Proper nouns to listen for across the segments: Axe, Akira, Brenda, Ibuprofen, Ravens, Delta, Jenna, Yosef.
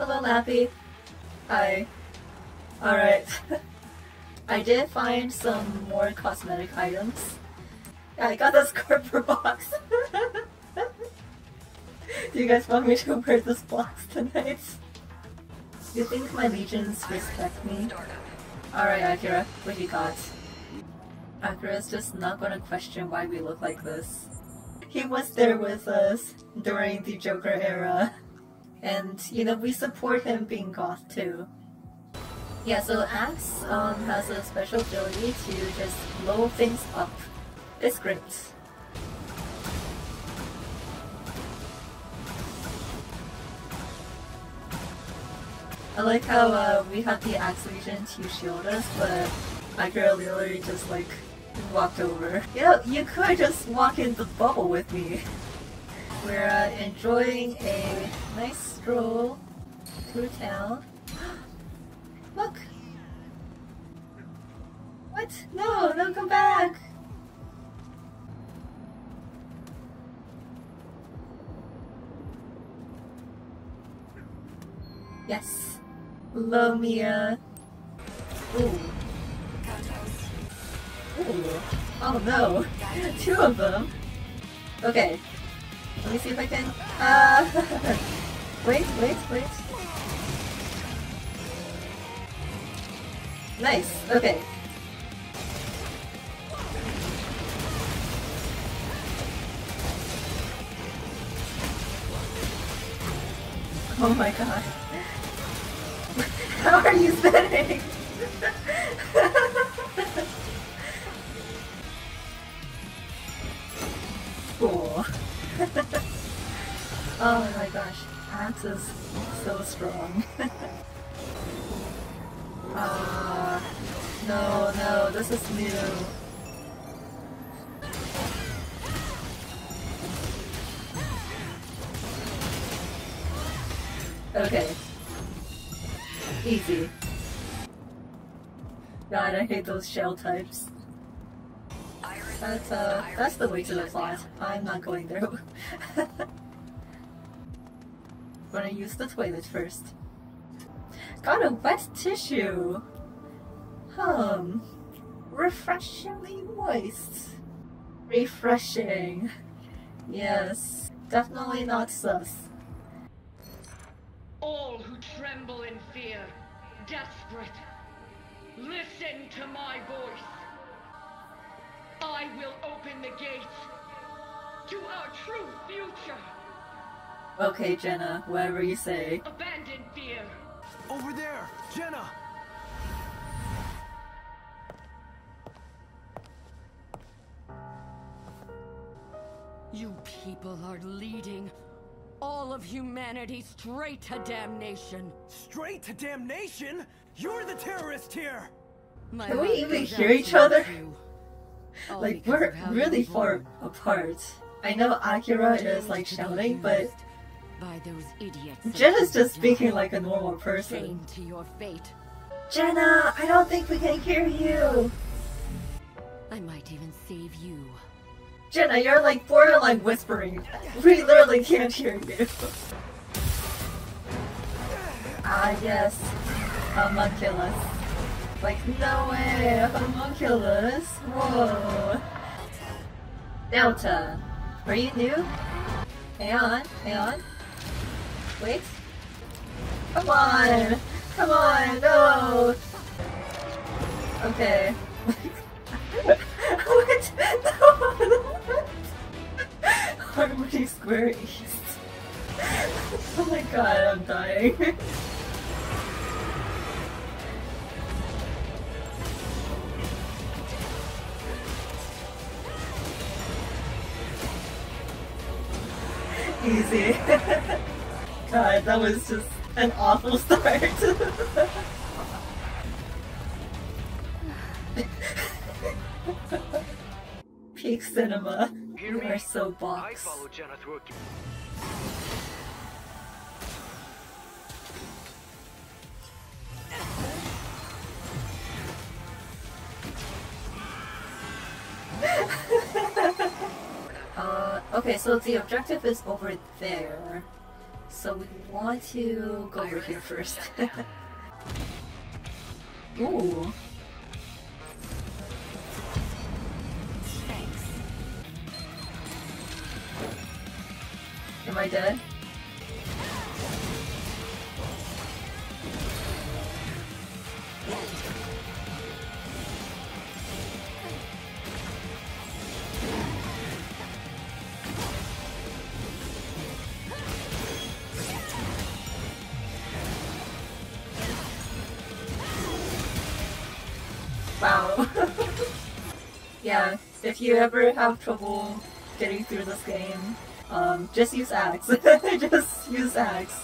Hello, Lappy. Hi. Alright. I did find some more cosmetic items. I got this corporate box. Do you guys want me to wear this box tonight? You think my legions respect me? Alright, Akira, what do you got? Akira's just not gonna question why we look like this. He was there with us during the Joker era. And, you know, we support him being goth too. Yeah, so Axe has a special ability to just blow things up. It's great. I like how we had the Axe Legion to shield us, but Akira literally just like walked over. You know, you could just walk in the bubble with me. We're enjoying a nice stroll through town. Look! What? No! No, come back! Yes! Lomia! Ooh! Ooh! Oh no! Two of them! Okay. Let me see if I can... wait! Nice, okay. Oh my god. How are you sitting? Cool. Oh my gosh, Axe is so strong. No, this is new. Okay. Easy. God, I hate those shell types. That's the way to the plot. I'm not going there. Gonna use the toilet first. Got a wet tissue! Refreshingly moist. Refreshing. Yes. Definitely not sus. All who tremble in fear, desperate, listen to my voice. I will open the gates to our true future. Okay, Jenna, whatever you say. Abandon fear. Over there, Jenna! You people are leading all of humanity straight to damnation. Straight to damnation? You're the terrorist here! Can we even hear each other? Like, we're really far apart. I know Akira is like shouting, but Jenna's just speaking like a normal person. Jenna, I don't think we can hear you! I might even save you. Jenna, you're like borderline whispering. We literally can't hear you. Ah yes, homunculus. Like no way, homunculus. Whoa. Delta, are you new? Hang on. Wait. Come on, no. Okay. What? No. Harmony Square East. Oh my god, I'm dying. Easy. God, that was just an awful start. Peak cinema. You are so boxed. Okay, so the objective is over there. So we want to go over here first. Ooh. Thanks. Am I dead? Wow. Yeah, if you ever have trouble getting through this game, just use Axe. Just use Axe.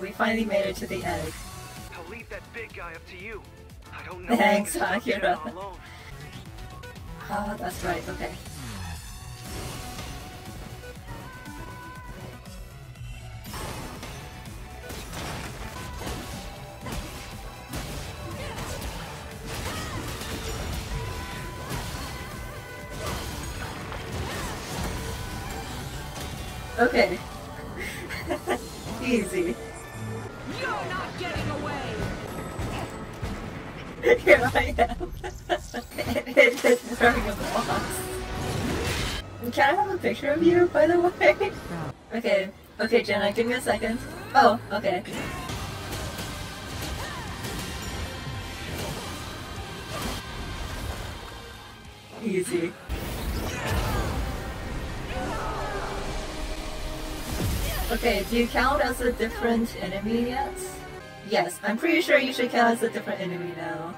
We finally made it to the egg. I'll leave that big guy up to you. I don't know. Thanks, Akira. Ah, that's right, okay. Okay. Easy. You're not getting away. Here I am. It is throwing a box. Can I have a picture of you, by the way? Okay. Okay, Jenna, give me a second. Oh, okay. Easy. Okay, do you count as a different enemy yet? Yes, I'm pretty sure you should count as a different enemy now.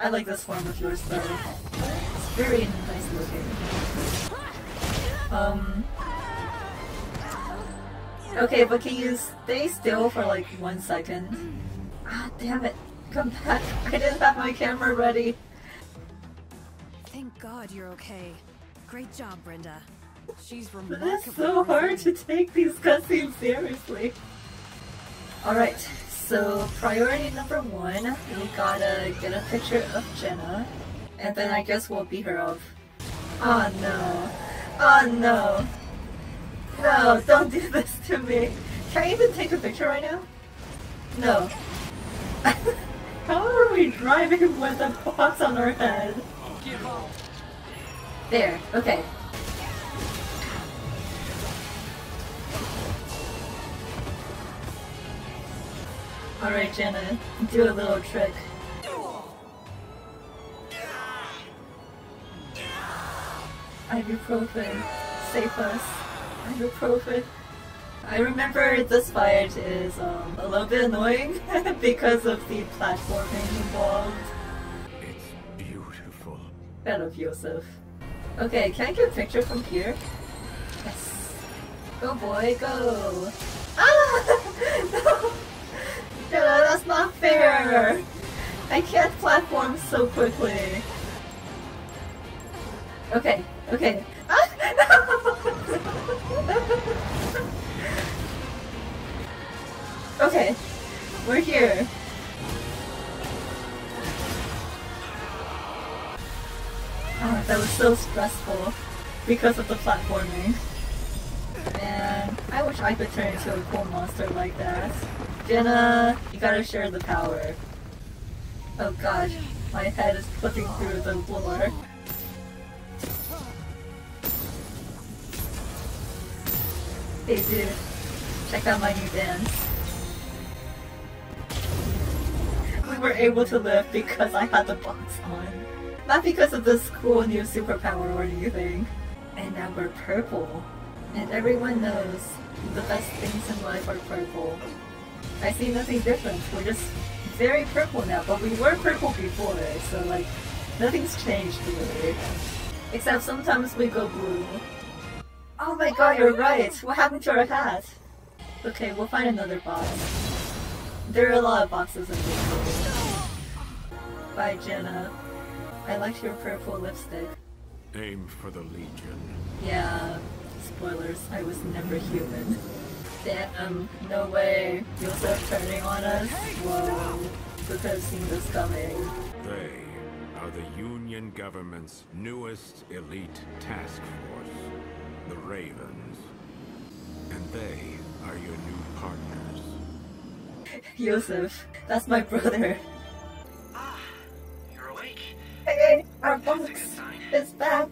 I like this form of yours though. It's very nice looking. Okay, but can you stay still for like 1 second? Ah, damn it. Come back. I didn't have my camera ready. Thank God you're okay. Great job, Brenda. She's remarkable. It's so hard to take these cutscenes seriously. Alright, so priority number 1, we gotta get a picture of Jenna, and then I guess we'll beat her up. Oh no. Oh no. No, don't do this to me. Can I even take a picture right now? No. How are we driving with a box on our head? There, okay. Alright, Jenna, do a little trick. Ibuprofen, save us. Ibuprofen. I remember this fight is a little bit annoying because of the platforming involved. It's beautiful. That of Yosef. Okay, can I get a picture from here? Yes. Go boy, go! Ah! No! Jenna, that's not fair! I can't platform so quickly. Okay, okay. Ah, no! Okay, we're here. Oh, that was so stressful because of the platforming. Man, I wish I could turn into a cool monster like that. Jenna, you gotta share the power. Oh gosh, my head is flipping through the floor. Hey dude, check out my new dance. We were able to live because I had the box on. Not because of this cool new superpower or anything. And now we're purple. And everyone knows the best things in life are purple. I see nothing different. We're just very purple now, but we were purple before, so like, nothing's changed really. Except sometimes we go blue. Oh my god, you're right! What happened to our hat? Okay, we'll find another box. There are a lot of boxes in this world. Bye, Jenna. I liked your purple lipstick. Aim for the Legion. Yeah, spoilers, I was never human. Damn, no way. Yosef turning on us? Whoa. Who could have seen this coming? They are the Union government's newest elite task force, the Ravens. And they are your new Yosef. That's my brother. Ah, you're awake. Hey, our box. It's back.